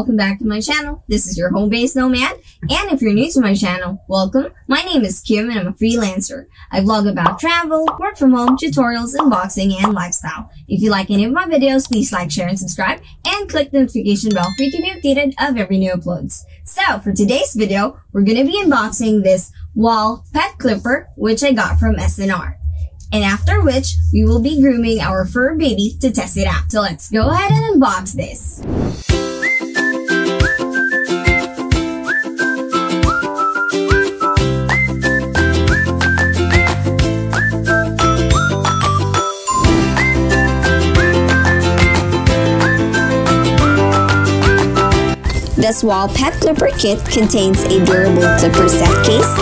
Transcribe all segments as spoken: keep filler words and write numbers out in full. welcome back to my channel. This is your Home-Based Nomad, and if you're new to my channel, welcome. My name is Kim and I'm a freelancer. I vlog about travel, work from home, tutorials, unboxing, and lifestyle. If you like any of my videos, please like, share, and subscribe, and click the notification bell for you to be updated of every new uploads. So, for today's video, we're going to be unboxing this Wahl pet clipper, which I got from S N R. And after which, we will be grooming our fur baby to test it out. So let's go ahead and unbox this. This Wahl pet clipper kit contains a durable clipper set case,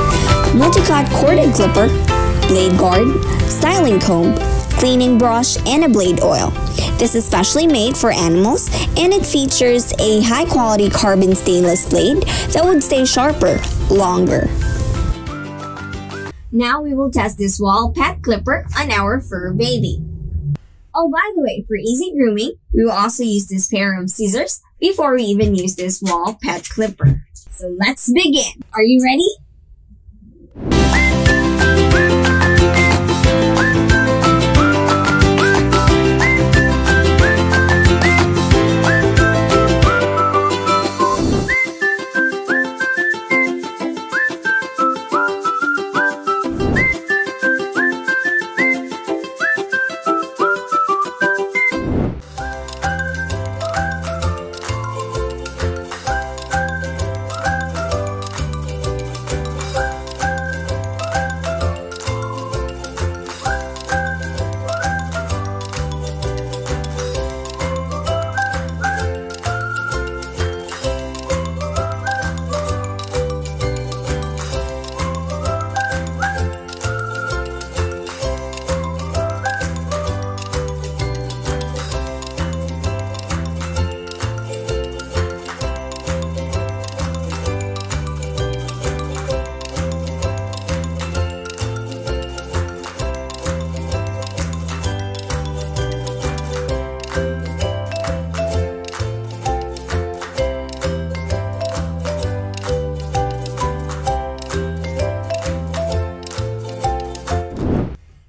multi-cut corded clipper, blade guard, styling comb, cleaning brush, and a blade oil. This is specially made for animals, and it features a high-quality carbon stainless blade that would stay sharper longer. Now we will test this Wahl pet clipper on our fur baby. Oh, by the way, for easy grooming, we will also use this pair of scissors before we even use this Wahl pet clipper. So let's begin. Are you ready?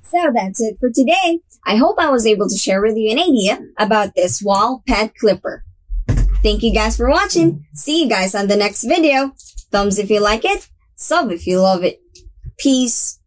So that's it for today. I hope I was able to share with you an idea about this Wahl pet clipper. Thank you guys for watching. See you guys on the next video. Thumbs if you like it, sub if you love it. Peace.